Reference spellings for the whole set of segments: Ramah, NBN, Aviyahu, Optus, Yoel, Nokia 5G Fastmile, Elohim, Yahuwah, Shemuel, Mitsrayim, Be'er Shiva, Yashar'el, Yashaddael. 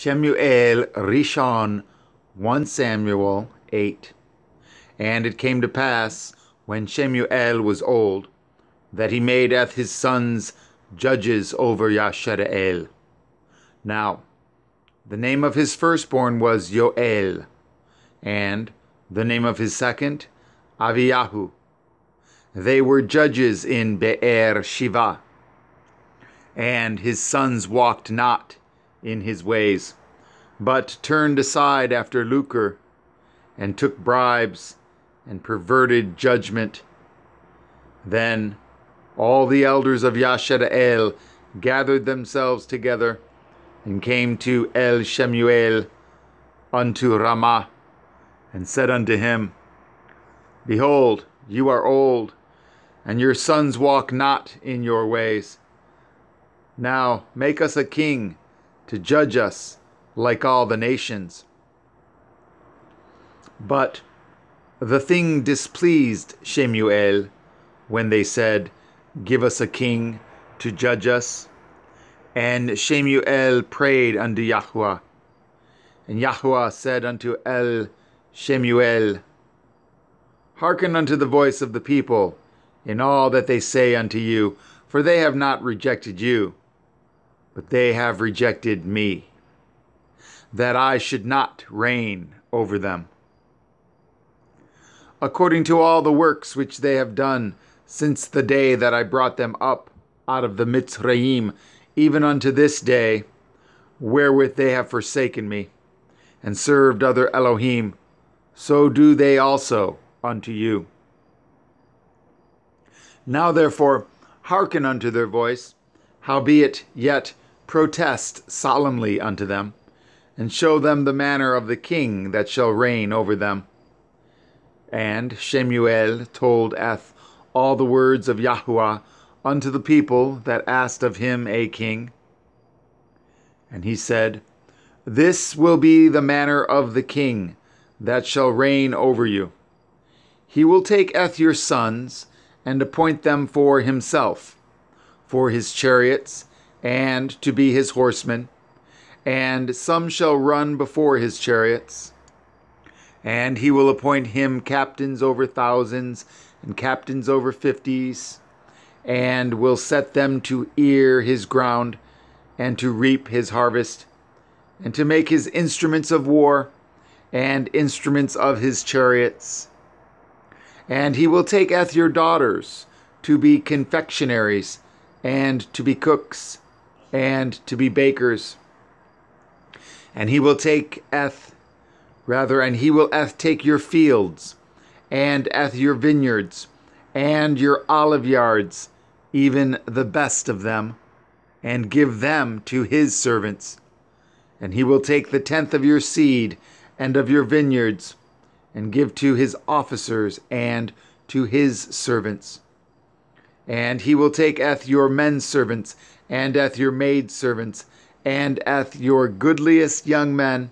Shemuel Rishon, 1 Samuel 8. And it came to pass, when Shemuel was old, that he made his sons judges over Yashar'el. Now, the name of his firstborn was Yoel, and the name of his second, Aviyahu. They were judges in Be'er Shiva, and his sons walked not in his ways, but turned aside after lucre, and took bribes, and perverted judgment. Then all the elders of Yashaddael gathered themselves together, and came to El Shemuel unto Ramah, and said unto him, Behold, you are old, and your sons walk not in your ways. Now make us a king to judge us like all the nations. But the thing displeased Shemuel when they said, Give us a king to judge us. And Shemuel prayed unto Yahuwah. And Yahuwah said unto El Shemuel, Hearken unto the voice of the people in all that they say unto you, for they have not rejected you, but they have rejected me, that I should not reign over them. According to all the works which they have done since the day that I brought them up out of the Mitsrayim, even unto this day, wherewith they have forsaken me, and served other Elohim, so do they also unto you. Now therefore hearken unto their voice, howbeit yet protest solemnly unto them, and show them the manner of the king that shall reign over them. And Shemuel told all the words of Yahuwah unto the people that asked of him a king. And he said, This will be the manner of the king that shall reign over you. He will take your sons, and appoint them for himself, for his chariots, and to be his horsemen, and some shall run before his chariots. And he will appoint him captains over thousands, and captains over fifties, and will set them to ear his ground, and to reap his harvest, and to make his instruments of war, and instruments of his chariots. And he will take your daughters to be confectionaries, and to be cooks, and to be bakers. And he will take take your fields, and your vineyards, and your olive yards, even the best of them, and give them to his servants. And he will take the tenth of your seed and of your vineyards, and give to his officers and to his servants. And he will take your men servants, and your maid servants, and your goodliest young men,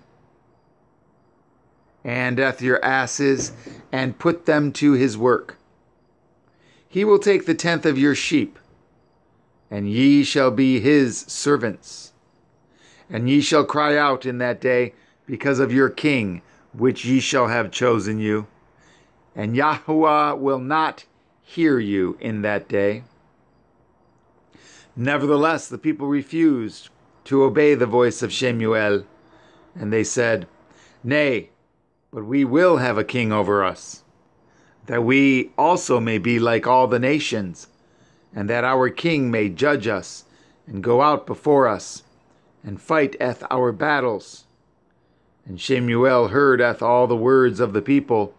and your asses, and put them to his work. He will take the tenth of your sheep, and ye shall be his servants. And ye shall cry out in that day because of your king, which ye shall have chosen you. And Yahuwah will not hear you in that day. Nevertheless, the people refused to obey the voice of Shemuel, and they said, Nay, but we will have a king over us, that we also may be like all the nations, and that our king may judge us, and go out before us, and fight our battles. And Shemuel heard all the words of the people,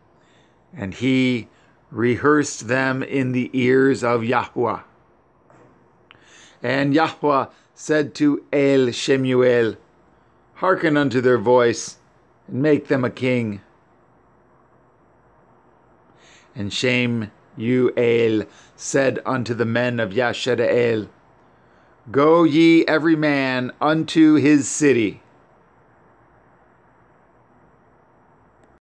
and he rehearsed them in the ears of Yahuwah. And Yahuwah said to El Shemuel, Hearken unto their voice, and make them a king. And Shemuel said unto the men of Yashaddael, Go ye every man unto his city,